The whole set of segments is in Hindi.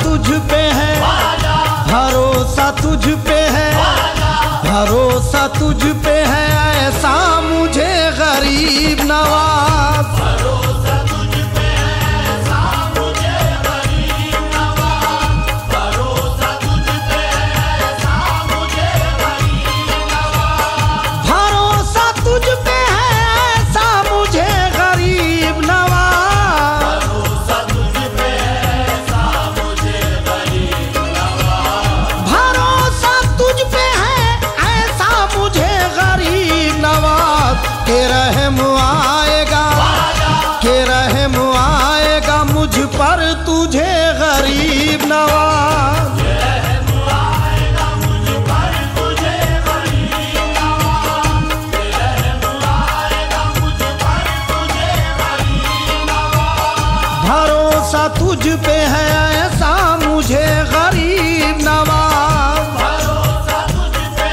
तुझ पे है, भरोसा तुझ पे है, भरोसा तुझ पे है, ऐसा मुझे गरीब नवाज, भरोसा तुझ पे है, ऐसा मुझे गरीब नवाज, भरोसा तुझ पे है, ऐसा मुझे गरीब नवाज, भरोसा तुझ पे है, ऐसा मुझे गरीब नवाज, भरोसा तुझ पे है, ऐसा मुझे गरीब नवाज, भरोसा तुझ पे है, ऐसा मुझे गरीब नवाज, के रहम आएगा, के रहम आएगा मुझ पर तुझे गरीब नवाज, भरोसा तुझ पे है, ऐसा मुझे गरीब नवाज, भरोसा तुझ पे है,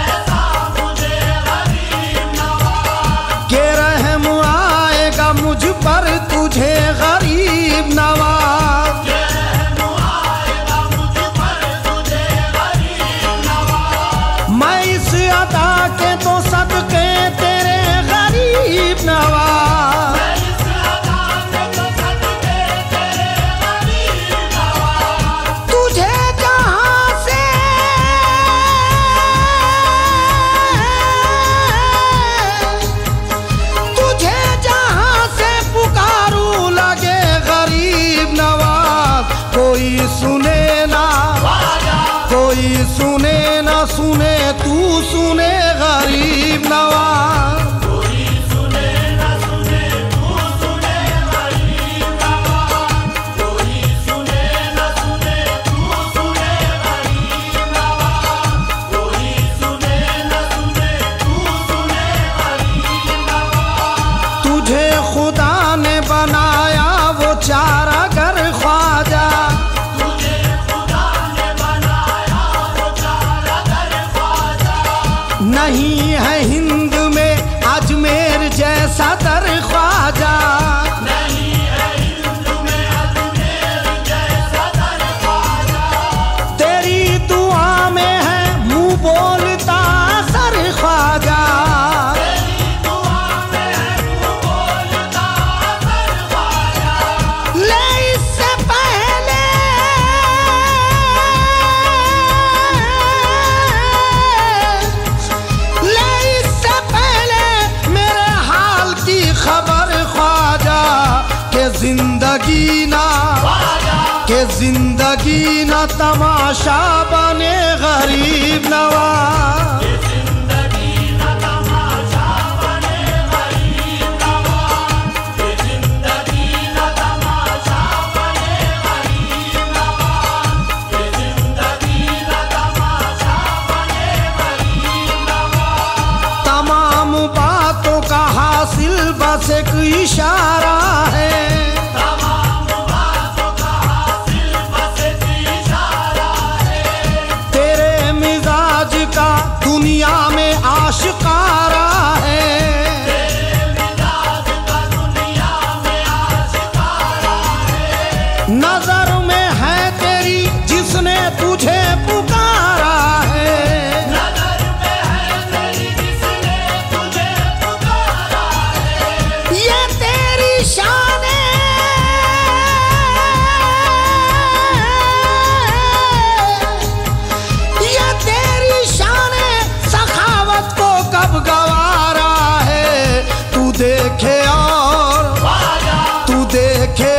ऐसा मुझे गरीब नवाज, के रहम आएगा मुझ पर तुझे गरीब नवाज, के रहम आएगा मुझ पर तुझे गरीब नवाज, मैं इस अदा के तो सदके तेरे गरीब नवाज, मैं इस अदा के तो सदके तेरे गरीब नवाज, तुझे जहाँ से तुझे जहाँ से पुकारू लगे गरीब नवाज, कोई सुने ना सुने तू सुने गरीब नवाज, कोई सुने ना सुने तू सुने गरीब नवाज, कोई सुने ना सुने तू सुने गरीब नवाज, कोई सुने ना सुने तू सुने गरीब नवाज, तुझे खुदा ने बनाया वो चारागर ख्वाजा, तुझे खुदा ने बनाया वो चारागर ख्वाजा, नहीं है हिंद में अजमेर जैसा दर ख्वाजा, नहीं है हिंद में अजमेर जैसा दर ख्वाजा, तेरी दुआ में है मुँह बोलता सर ख्वाजा, तेरी दुआ में है मुँह बोलता सर ख्वाजा, ले इससे पहले ले इससे पहले मेरे हाल की खबर ख्वाजा, के जिंदगी ना तमाशा बने गरीब नवाज, के जिंदगी ना तमाशा बने गरीब नवाज, के जिंदगी ना तमाशा बने गरीब नवाज, के जिंदगी ना तमाशा बने गरीब नवाज, तमाम बातों का हासिल बस एक इशारा है, तमाम बातों का हासिल बस एक इशारा है, तेरे मिजाज का दुनिया में आशिकारा है, तेरे मिजाज का दुनिया में आशिकारा है, नजर में है तेरी जिसने तुझे पुकारा है, नजर में है तेरी जिसने तुझे पुकारा है, ये तेरी शान है, ये तेरी शान है, सखावत को कब गवारा है, तू देखे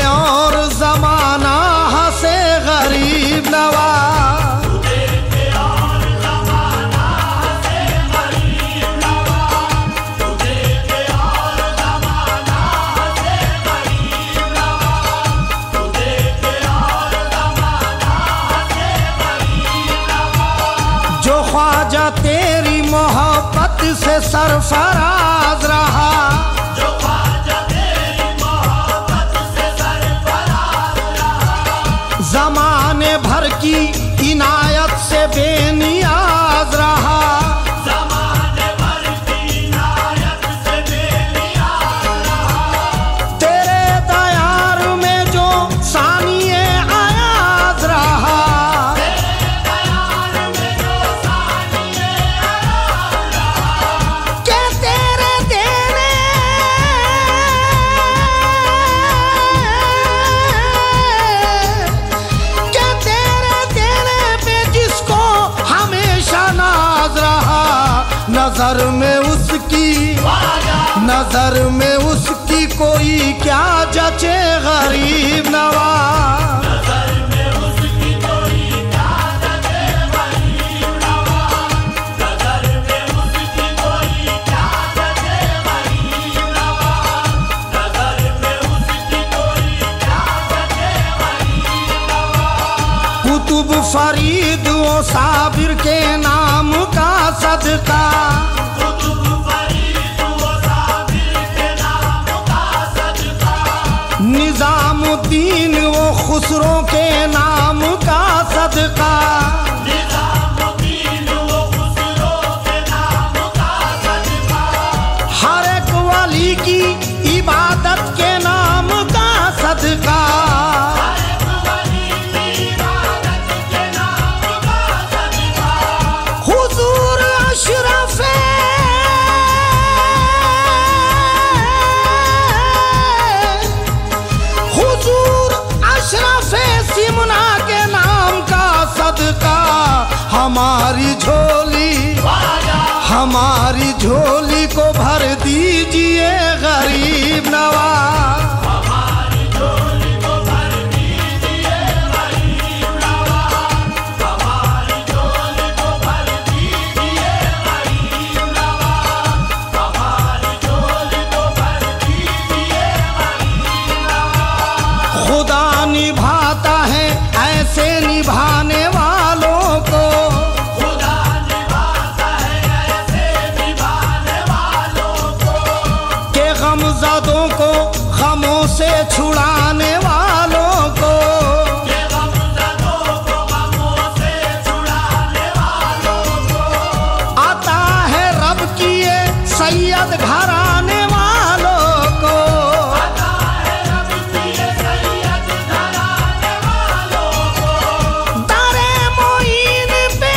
और जमाना हंसे गरीब नवाज, तू देखे और जमाना हंसे गरीब नवाज, तू देखे और जमाना हंसे गरीब नवाज, तू देखे और जमाना हंसे गरीब नवाज, जो ख्वाजा तेरी मोहब्बत से सरफराज रहा, जो ख्वाजा तेरी मोहब्बत से सरफराज रहा, जमाने भर की इनायत से बेनियाज रहा, जमाने भर की नायक से बेनियाज रहा, तेरे दयार में जो सानिए आयाज नजर में उसकी, नजर में उसकी कोई क्या जचे गरीब नवाज। कुतुब फरीद ओ साबिर के नाम का सदका, कुतुब फरीद ओ साबिर के नाम का सदका, निजामुद्दीन ओ खुसरो के नाम का सदका, निजामुद्दीन ओ खुसरो के नाम का सदका, हर एक वाली की इबादत के नाम का सदका। हमारी झोली को भर दीजिए गरीब नवाज, हमारी झोली को भर दीजिए गरीब नवाज, हमारी झोली को भर दीजिए गरीब नवाज, हमारी झोली को भर दीजिए गरीब नवाज। खुदा निभाता है ऐसे निभाने वालों को, गमज़दों को गमों से छुड़ाने वालों को, गमज़दों को गमों से छुड़ाने वालों को, आता है रब की ये सैयद घराने वालों को, आता है रब की ये सैयद घराने वालों को। दरे मोइन पे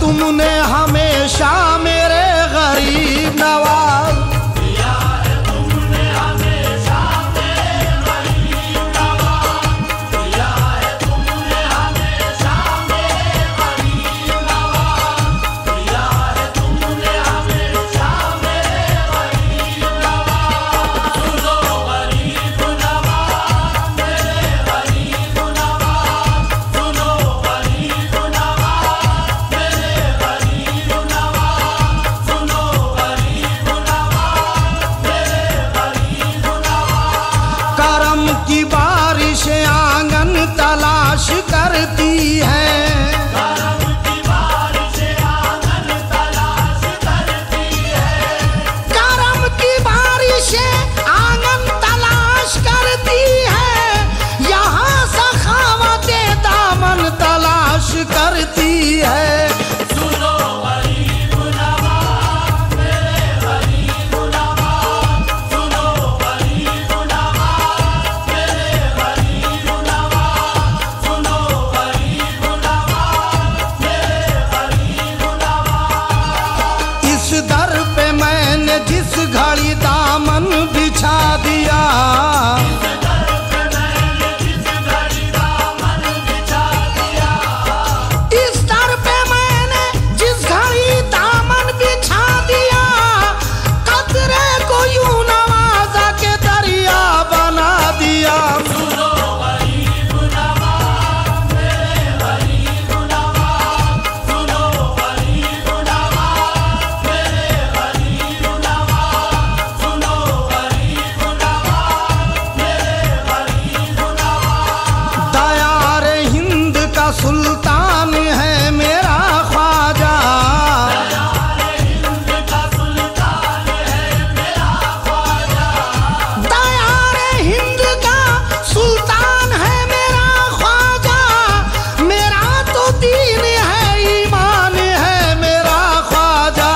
तुमने हमेशा मेरे गरीब नवाज, दिया है तुमने हमेशा मेरे गरीब नवाज, दिया है तुमने हमेशा मेरे गरीब नवाज, दिया है तुमने हमेशा मेरे गरीब नवाज। सुनो गरीब नवाज, मेरे गरीब नवाज, सुनो गरीब नवाज, की बारिश आंगन तलाश करती है, करम की बारिश आंगन तलाश करती है, करम की बारिश आंगन तलाश करती है, यहाँ सखावत दामन तलाश करती है। घड़ी दामन बिछा दिया, इस दर पे मैंने जिस घड़ी दामन बिछा दिया, कतरे को यूं नवाजा के दरिया बना दिया। सुल्तान है मेरा ख्वाजा, दयारे हिंद का सुल्तान है मेरा ख्वाजा, दयारे हिंद का सुल्तान है मेरा ख्वाजा, मेरा तो दीन है ईमान है मेरा ख्वाजा।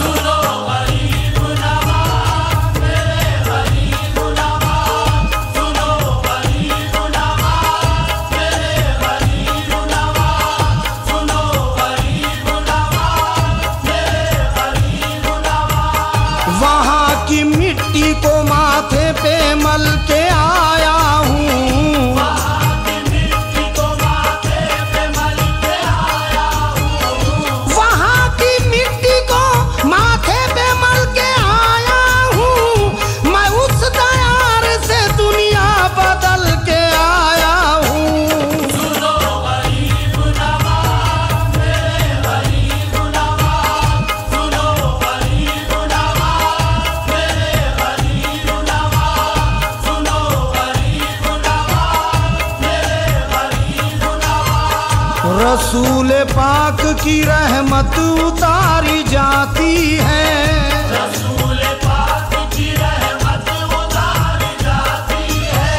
सुनो गरीब नवाज, मेरे गरीब नवाज, सुनो गरीब नवाज, मेरे गरीब रसूल पाक की रहमत उतारी जाती है, रसूल पाक की रहमत उतारी जाती है,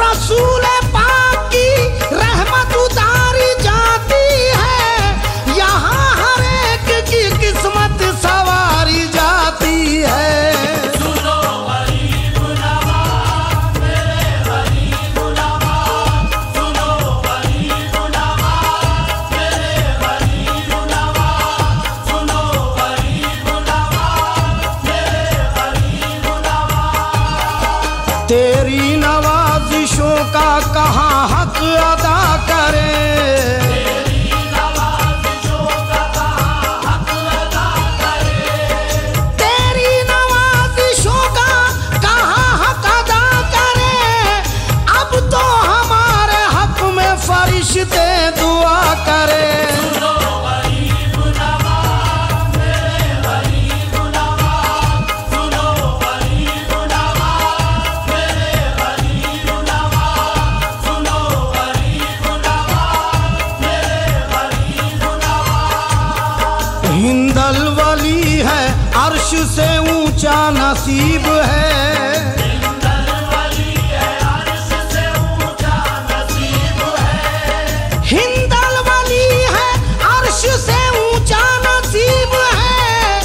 रसूल पाक की रहमत उतारी जाती है, यहाँ हर एक की किस्मत सवारी जाती है। सुनो गरीब नवाब, मेरे गरीब नवाब, सुनो गरीब नवाब, मेरे गरीब नवाब, सुनो गरीब नवाब, मेरे गरीब नवाब। तेरी नवाजिशों का कहाँ हक अदा करें, तेरी नवाजिशों का कहाँ हक अदा करें, अब तो हमारे हक में फरिश्ते दुआ करें। सुनो गरीब नवाब, मेरे गरीब नवाब, सुनो गरीब नवाब, मेरे गरीब नवाब, सुनो गरीब नवाब, मेरे गरीब नवाब। हिंदल वली है अर्श से ऊंचा नसीब है, हिंदल वली है अर्श से ऊंचा नसीब है, हिंदल वली है अर्श से ऊंचा नसीब है,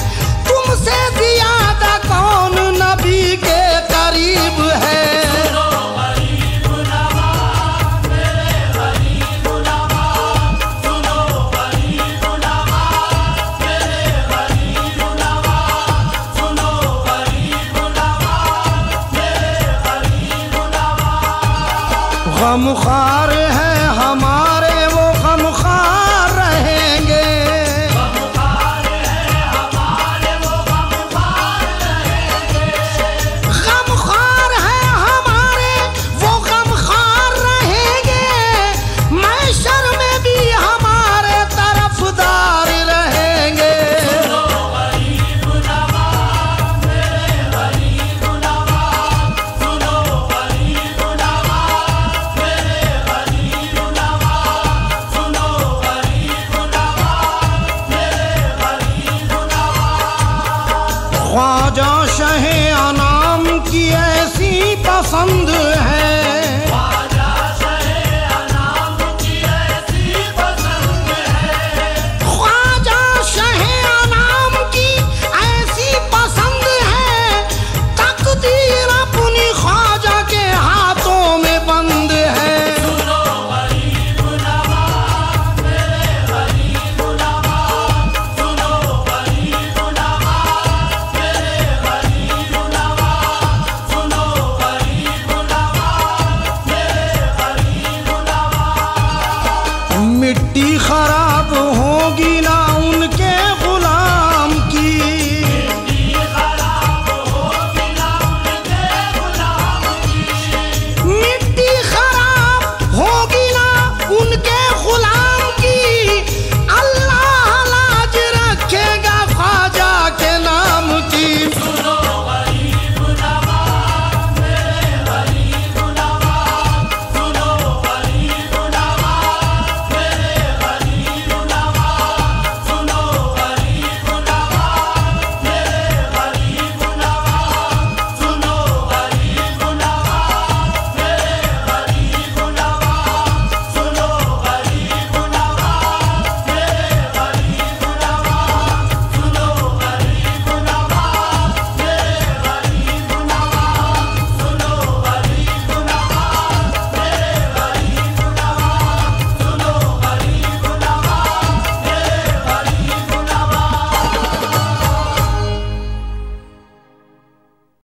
तुमसे ज्यादा कौन नबी के करीब है। सुनो गरीब नवाब, मेरे गरीब नवाब, सुनो गरीब नवाब, मेरे गरीब नवाब, सुनो गरीब नवाब, मेरे गरीब नवाब। गमखार है हमारे वो गमखार रहेंगे, गमखार है हमारे वो गमखार रहेंगे, गमखार है हमारे वो गमखार रहेंगे, मैशर में भी हमारे तरफदार रहेंगे। सुनो गरीब नवाब, मेरे गरीब नवाब, सुनो गरीब नवाब, मेरे गरीब नवाब, सुनो गरीब नवाब, मेरे गरीब नवाब। ख्वाजा शाह अनाम की ऐसी पसंद है, ख्वाजा शाह अनाम की ऐसी पसंद है, ख्वाजा शाह अनाम की ऐसी पसंद है, तकदीर अपनी ख्वाजा के हाथों में बंद है। सुनो गरीब नवाब, मेरे गरीब नवाब, सुनो गरीब नवाब, मेरे गरीब नवाब, सुनो गरीब नवाब, मेरे गरीब नवाब। मिट्टी खराब हो